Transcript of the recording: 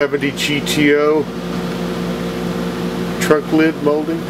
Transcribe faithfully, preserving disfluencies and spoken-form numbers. seventy G T O trunk lid molding.